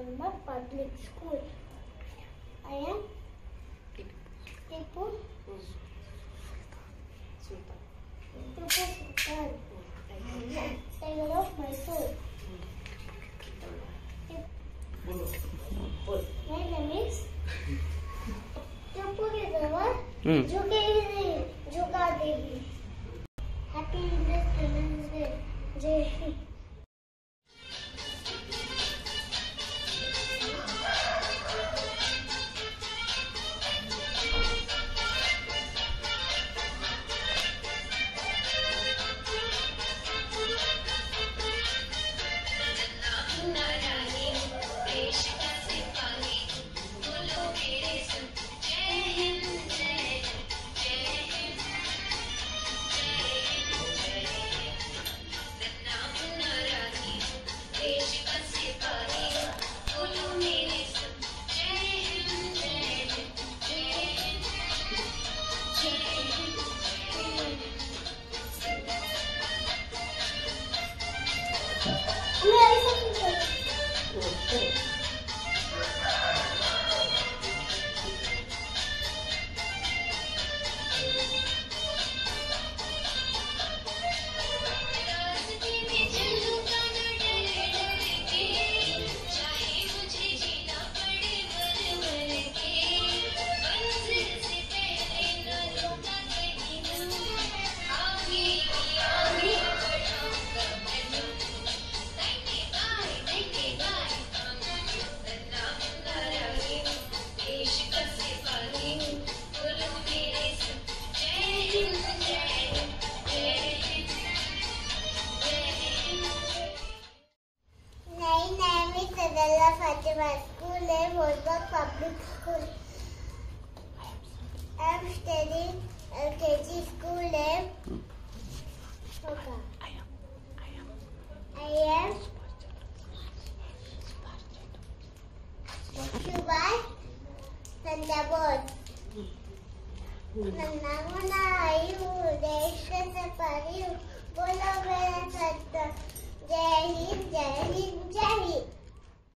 Alma Public School. I am Tipu Sultan. Savior of my soul. My name is Tipu Reservoir. UKG Devi. Happy Independence Day. Jai Hind. My school name was the public school. I am studying UKG school name. I am Subhash Chandrabose. Naguna ayu desh se pariyu bolo mere sat. Jai Hind, Jai Hind, Jai Hind.